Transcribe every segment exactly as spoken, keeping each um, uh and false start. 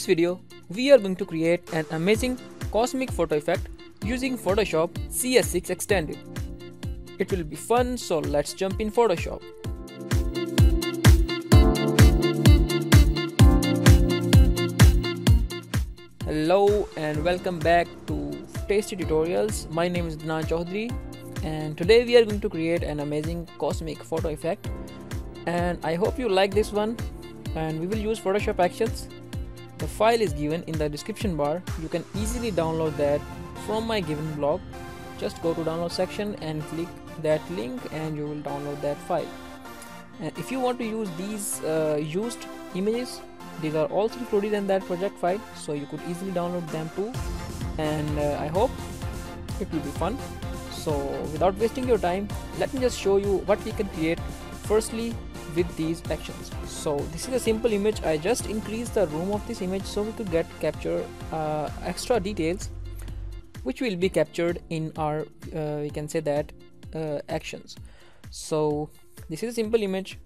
this video, we are going to create an amazing cosmic photo effect using Photoshop C S six Extended. It will be fun, so let's jump in Photoshop. Hello and welcome back to Tasty Tutorials. My name is Adnan Chaudhry and today we are going to create an amazing cosmic photo effect, and I hope you like this one. And we will use Photoshop actions. The file is given in the description bar. You can easily download that from my given blog. Just go to download section and click that link and you will download that file. And if you want to use these uh, used images, these are also included in that project file, so you could easily download them too. And uh, I hope it will be fun. So without wasting your time, let me just show you what we can create firstly with these actions. So this is a simple image. I just increased the room of this image so we could get capture uh, extra details, which will be captured in our uh, we can say that uh, actions. So this is a simple image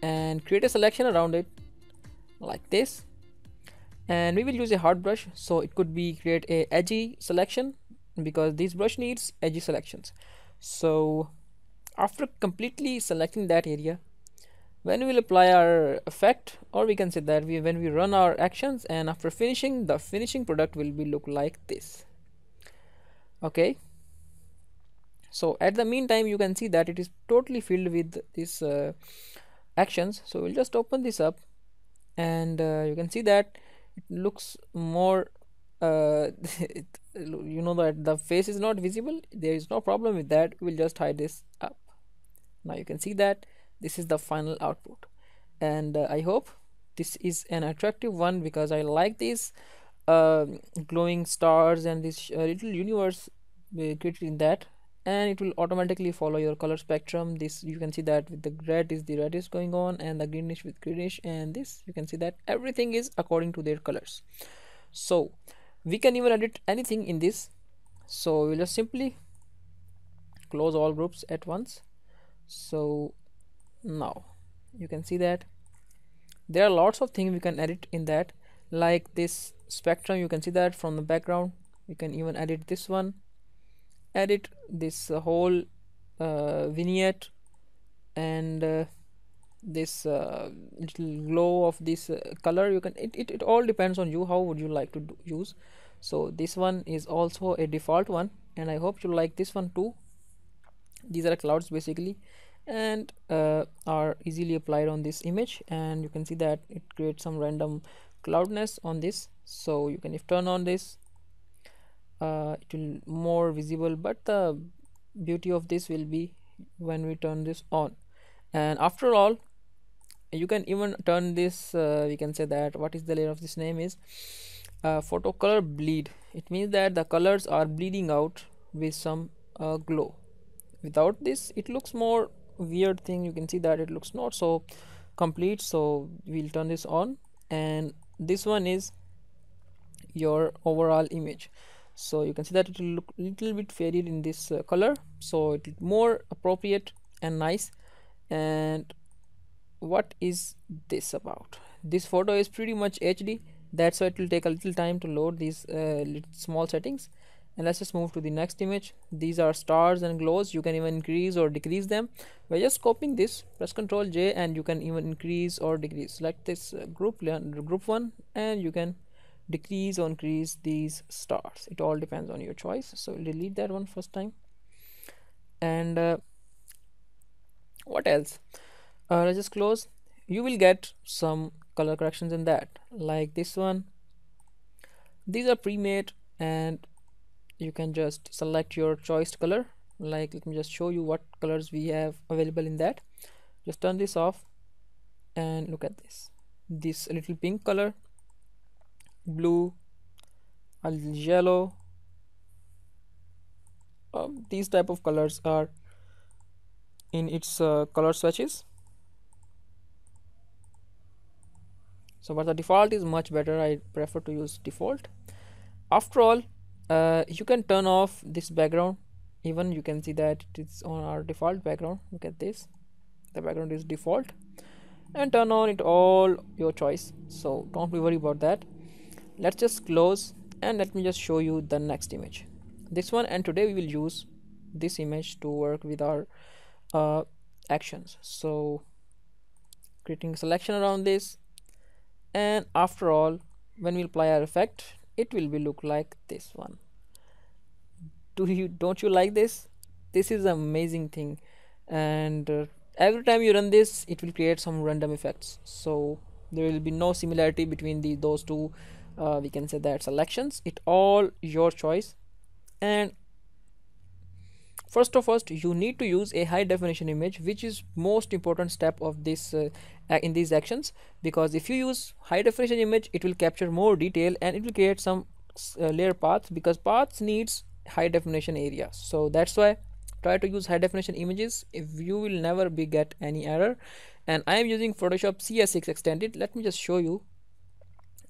and create a selection around it like this, and we will use a hard brush, so it could be create a edgy selection because this brush needs edgy selections. So after completely selecting that area, when we will apply our effect, or we can say that we when we run our actions, and after finishing, the finishing product will be look like this. Okay, so at the meantime you can see that it is totally filled with these uh, actions. So we'll just open this up and uh, you can see that it looks more uh, it, you know that the face is not visible. There is no problem with that. We'll just hide this up. Now you can see that this is the final output, and uh, I hope this is an attractive one because I like these uh, glowing stars and this uh, little universe created in that, and it will automatically follow your color spectrum. This you can see that with the red is the red is going on, and the greenish with greenish, and this you can see that everything is according to their colors. So we can even edit anything in this. So we'll just simply close all groups at once. So now you can see that there are lots of things we can edit in that, like this spectrum. You can see that from the background we can even edit this one, edit this uh, whole uh, vignette, and uh, this uh, little glow of this uh, color. You can it, it, it all depends on you how would you like to do, use. So this one is also a default one, and I hope you like this one too. These are clouds basically, and uh, are easily applied on this image, and you can see that it creates some random cloudiness on this. So you can if turn on this, uh, it will more visible, but the beauty of this will be when we turn this on. And after all, you can even turn this uh, we can say that what is the layer of this name is uh, photo color bleed. It means that the colors are bleeding out with some uh, glow. Without this it looks more weird thing. You can see that it looks not so complete, so we'll turn this on, and this one is your overall image. So you can see that it will look a little bit faded in this uh, color, so it is more appropriate and nice. And what is this about? This photo is pretty much H D, that's why it will take a little time to load these uh, little small settings. And let's just move to the next image. These are stars and glows. You can even increase or decrease them by just copying this. Press Ctrl J and you can even increase or decrease. Select this uh, group group one and you can decrease or increase these stars. It all depends on your choice. So we'll delete that one first time. And uh, what else? Uh, let's just close. You will get some color corrections in that, like this one. These are pre-made, and you can just select your choice color. Like let me just show you what colors we have available in that. Just turn this off and look at this this little pink color, blue, a little yellow. Um, these type of colors are in its uh, color swatches. So but the default is much better. I prefer to use default. After all, Uh, you can turn off this background. Even you can see that it's on our default background. Look at this, the background is default, and turn on it all your choice, so don't be worried about that. Let's just close and let me just show you the next image, this one. And today we will use this image to work with our uh, actions. So creating a selection around this, and after all, when we apply our effect, it will be look like this one. Do you don't you like this? This is an amazing thing. And uh, every time you run this, it will create some random effects, so there will be no similarity between the those two uh, we can say that selections. It all your choice. And first of all, you need to use a high definition image, which is most important step of this uh, in these actions, because if you use high definition image, it will capture more detail and it will create some uh, layer paths, because paths needs high definition area. So that's why try to use high definition images. If you will never be get any error. And I am using Photoshop C S six Extended. Let me just show you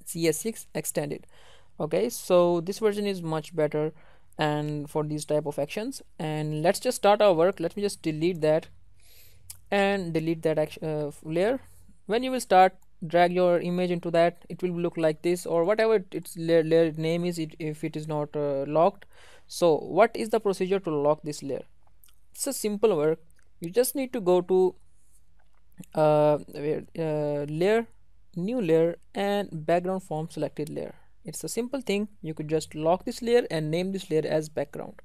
C S six Extended. Okay, so this version is much better and for these type of actions. And let's just start our work. Let me just delete that and delete that action, uh, layer. When you will start, drag your image into that, it will look like this, or whatever its layer, layer name is, it if it is not uh, locked. So what is the procedure to lock this layer? It's a simple work. You just need to go to uh, uh, layer, new layer, and background from selected layer. It's a simple thing. You could just lock this layer and name this layer as background.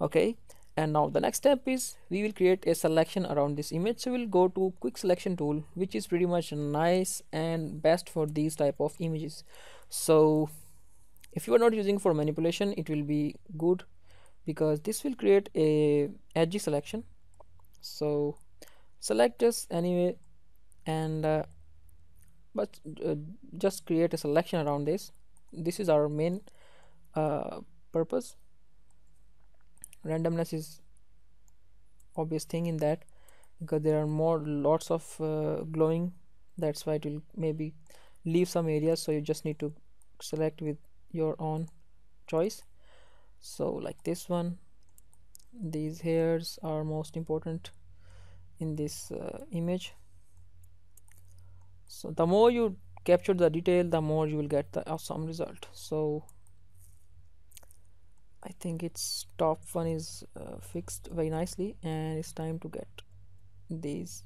Okay, and now the next step is we will create a selection around this image. So we'll go to quick selection tool, which is pretty much nice and best for these type of images. So if you are not using for manipulation, it will be good, because this will create a edgy selection. So select this anyway, and uh, but uh, just create a selection around this. This is our main uh, purpose. Randomness is obvious thing in that, because there are more lots of uh, glowing, that's why it will maybe leave some areas. So you just need to select with your own choice. So like this one, these hairs are most important in this uh, image. So the more you capture the detail, the more you will get the awesome result. So I think its top one is uh, fixed very nicely, and it's time to get these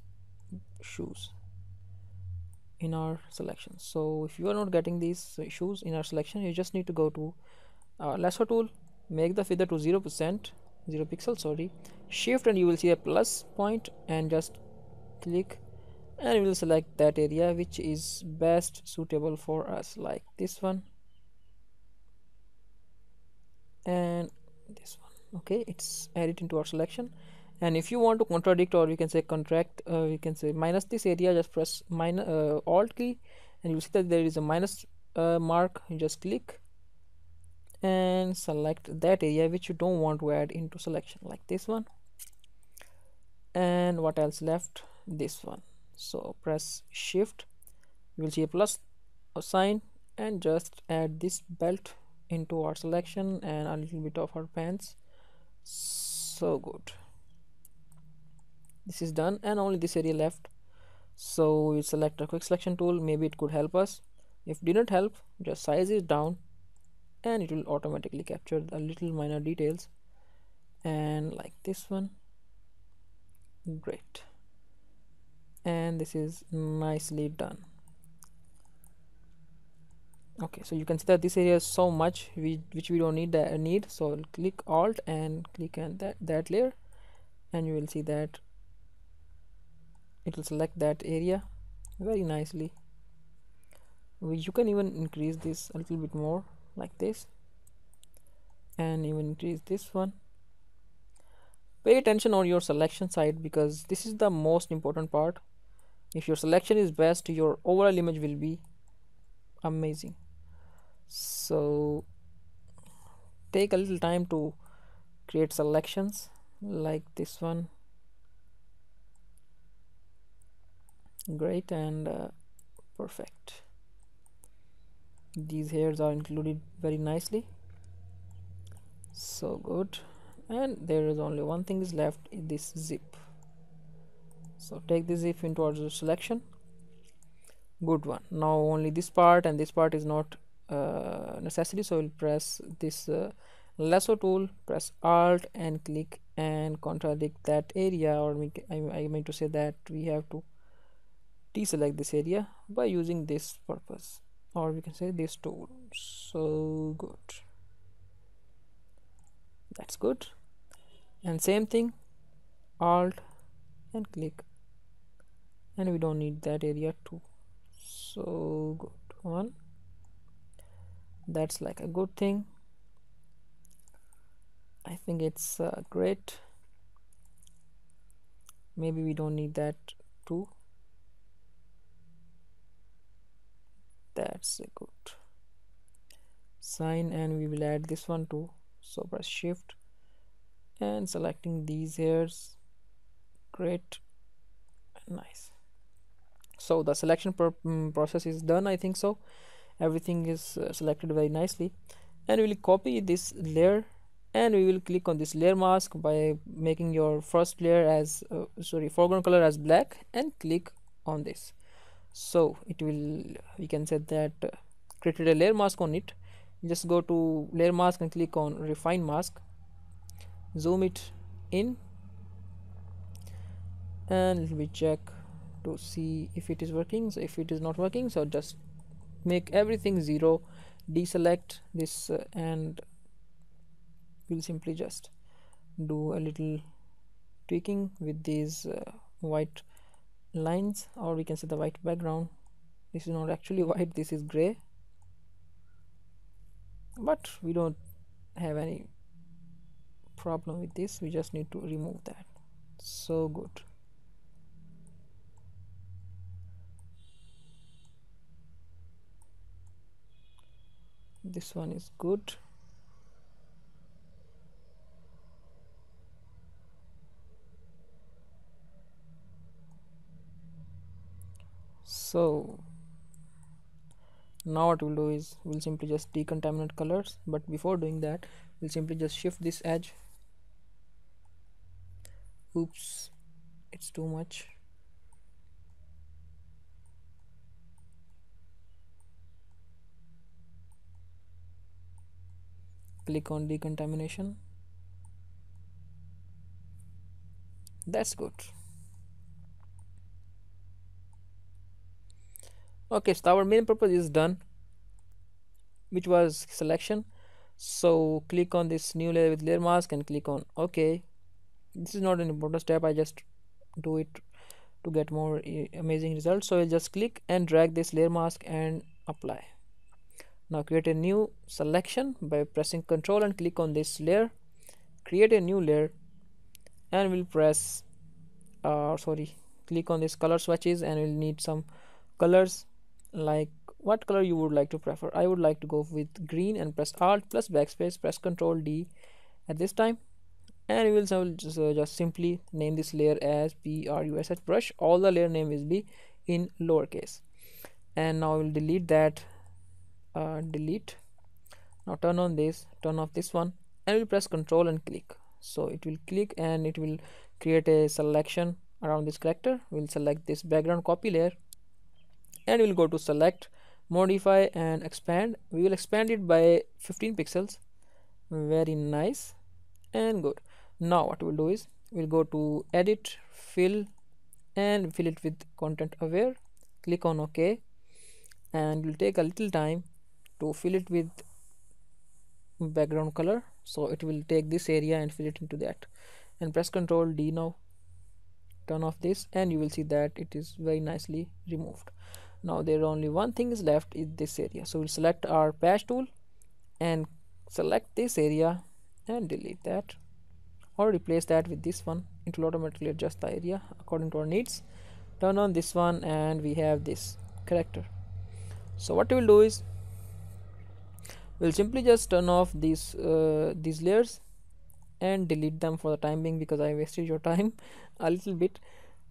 shoes in our selection. So if you are not getting these shoes in our selection, you just need to go to uh, lasso tool, make the feather to zero percent, zero pixel, sorry, shift, and you will see a plus point, and just click, and we will select that area which is best suitable for us, like this one and this one. Okay, it's added into our selection. And if you want to contradict, or we can say contract, uh, we can say minus this area, just press minus uh, alt key, and you see that there is a minus uh, mark. You just click and select that area which you don't want to add into selection, like this one. And what else left? This one. So press shift, you will see a plus sign, and just add this belt into our selection, and a little bit of our pants. So good, this is done, and only this area left. So we select a quick selection tool, maybe it could help us. If it didn't help, just size it down, and it will automatically capture the little minor details, and like this one. Great, and this is nicely done. Okay, so you can see that this area is so much we, which we don't need that need. So click alt and click on that that layer, and you will see that it will select that area very nicely. You can even increase this a little bit more, like this, and even increase this one. Pay attention on your selection side, because this is the most important part. If your selection is best, your overall image will be amazing. So take a little time to create selections, like this one. Great, and uh, perfect. These hairs are included very nicely. So good. And there is only one thing is left, in this zip. So take this zip into our selection. Good one. Now only this part and this part is not uh, necessary. So we'll press this uh, lasso tool, press Alt and click and contradict that area, or we, I, I mean to say that we have to deselect this area by using this purpose, or we can say this tool. So good, that's good. And same thing, Alt and click, and we don't need that area too. So good one, that's like a good thing. I think it's uh, great. Maybe we don't need that too. That's a good sign, and we will add this one too. So press Shift and selecting these hairs. Great, nice. So the selection pr process is done. I think so. Everything is uh, selected very nicely, and we will copy this layer. And we will click on this layer mask by making your first layer as uh, sorry foreground color as black, and click on this. So it will, we can say that uh, created a layer mask on it. Just go to layer mask and click on refine mask, zoom it in, and we check to see if it is working. So if it is not working, so just make everything zero, deselect this uh, and we'll simply just do a little tweaking with these uh, white lines, or we can say the white background. This is not actually white, this is gray, but we don't have any problem with this. We just need to remove that. So good, this one is good. So now what we'll do is we'll simply just decontaminate colors, but before doing that we'll simply just shift this edge. Oops, it's too much. Click on decontamination. That's good. Okay, so our main purpose is done, which was selection. So click on this new layer with layer mask and click on OK. This is not an important step, I just do it to get more amazing results. So I'll just click and drag this layer mask and apply. Now create a new selection by pressing Control and click on this layer, create a new layer, and we'll press uh, sorry click on this color swatches, and we'll need some colors. Like what color you would like to prefer? I would like to go with green, and press Alt plus backspace, press Control D at this time, and we will so just, uh, just simply name this layer as brush brush. All the layer name will be in lowercase, and now we'll delete that. Uh, delete. Now turn on this, turn off this one, and we'll press Control and click. So it will click and it will create a selection around this character. We'll select this background copy layer, and we'll go to select, modify and expand. We will expand it by fifteen pixels. Very nice and good. Now what we'll do is we'll go to edit, fill, and fill it with content aware. Click on OK, and we'll take a little time to fill it with background color. So it will take this area and fill it into that, and press Control D. Now turn off this, and you will see that it is very nicely removed. Now there are only one thing is left in this area, so we'll select our patch tool and select this area and delete that, or replace that with this one. It will automatically adjust the area according to our needs. Turn on this one, and we have this character. So what we'll do is we'll simply just turn off these uh, these layers and delete them for the time being, because I wasted your time a little bit.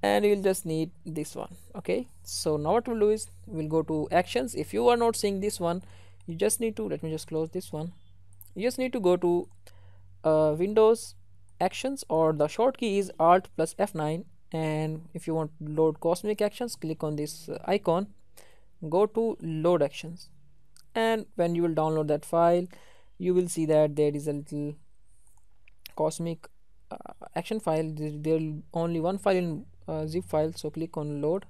And you'll just need this one. Okay, so now what we'll do is we'll go to actions. If you are not seeing this one, you just need to, let me just close this one. You just need to go to uh, Windows actions, or the short key is Alt plus F nine, and if you want to load cosmic actions, click on this uh, icon, go to load actions, and when you will download that file, you will see that there is a little cosmic uh, action file. There will only one file in uh, zip file, so click on load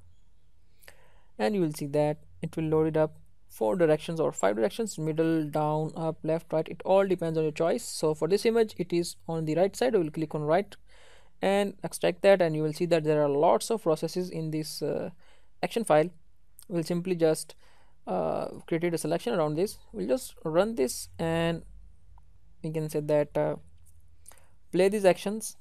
and you will see that it will load it up four directions or five directions: middle, down, up, left, right. It all depends on your choice. So for this image it is on the right side. I will click on right and extract that, and you will see that there are lots of processes in this uh, action file. We'll simply just uh, create a selection around this. We'll just run this and we can say that uh, play these actions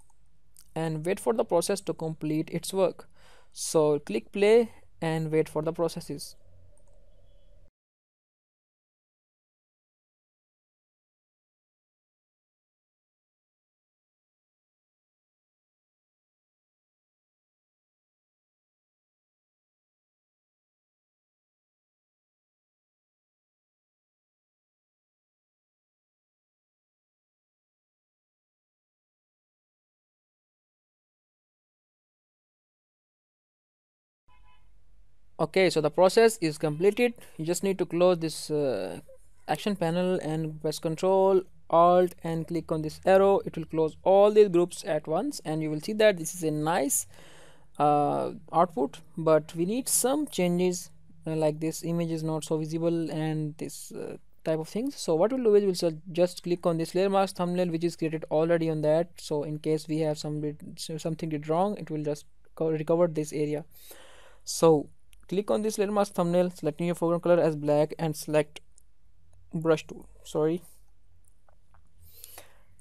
and wait for the process to complete its work. So click play and wait for the processes. Okay, so the process is completed. You just need to close this uh, action panel and press Control Alt and click on this arrow. It will close all these groups at once, and you will see that this is a nice uh, output, but we need some changes, uh, like this image is not so visible and this uh, type of things. So what we'll do is we'll just click on this layer mask thumbnail which is created already on that, so in case we have some bit, something did wrong, it will just recover this area. So click on this layer mask thumbnail, selecting your foreground color as black and select brush tool. Sorry,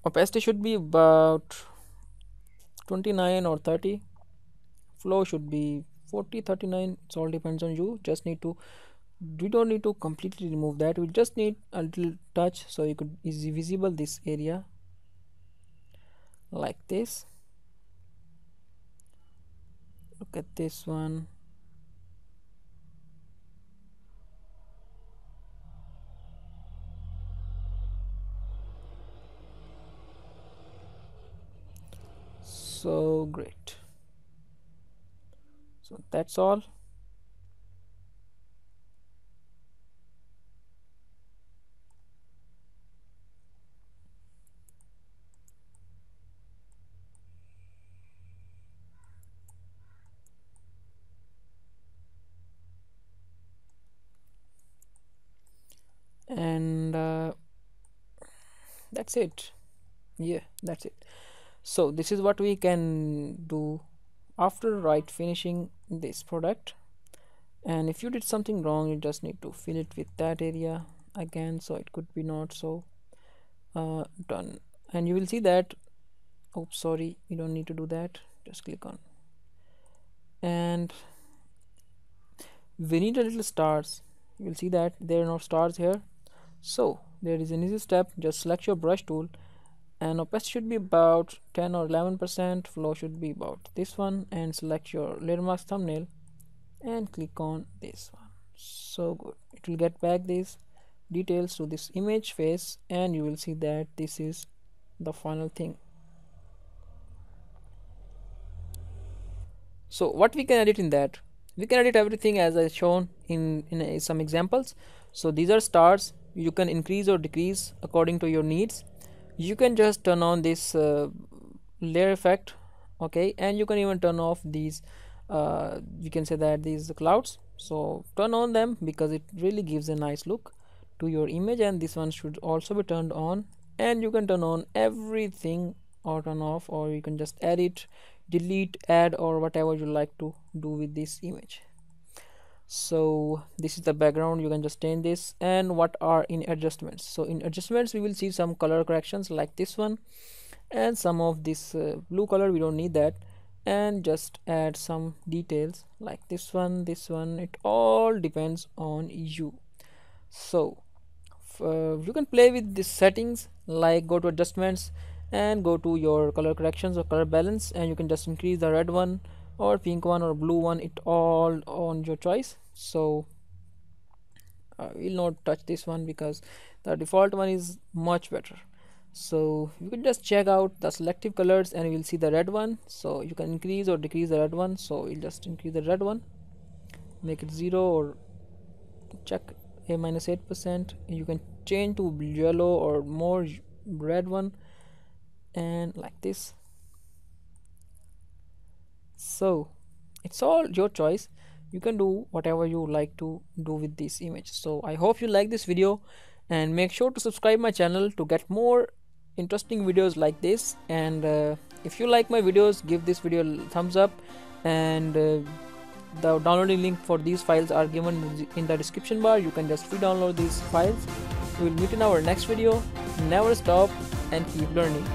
opacity should be about twenty-nine or thirty, flow should be forty, thirty-nine. It all depends on you. Just need to, we don't need to completely remove that, we just need a little touch so you could easily visible this area like this. Look at this one. So great. So that's all. And uh, that's it. Yeah, that's it. So this is what we can do after right finishing this product. And if you did something wrong, you just need to fill it with that area again, so it could be not so uh, done. And you will see that, oops, sorry, you don't need to do that, just click on, and we need a little stars. You will see that there are no stars here, so there is an easy step. Just select your brush tool and opacity should be about ten or eleven percent, flow should be about this one, and select your layer mask thumbnail and click on this one. So good, it will get back these details to this image face, and you will see that this is the final thing. So what we can edit in that, we can edit everything as I shown in, in a, some examples. So these are stars, you can increase or decrease according to your needs. You can just turn on this uh, layer effect, okay, and you can even turn off these uh, you can say that these clouds. So turn on them because it really gives a nice look to your image, and this one should also be turned on. And you can turn on everything or turn off, or you can just edit, delete, add, or whatever you like to do with this image. So this is the background, you can just change this. And what are in adjustments? So in adjustments we will see some color corrections like this one, and some of this uh, blue color we don't need that, and just add some details like this one, this one. It all depends on you. So uh, you can play with these settings, like go to adjustments and go to your color corrections or color balance, and you can just increase the red one or pink one or blue one, it all on your choice. So I will not touch this one because the default one is much better. So you can just check out the selective colors and you will see the red one. So you can increase or decrease the red one, so we'll just increase the red one, make it zero or check a minus eight percent. You can change to yellow or more red one, and like this. So it's all your choice. You can do whatever you like to do with this image. So I hope you like this video, and make sure to subscribe my channel to get more interesting videos like this. And uh, if you like my videos, give this video a thumbs up, and uh, the downloading link for these files are given in the description bar. You can just free download these files. We'll meet in our next video. Never stop and keep learning.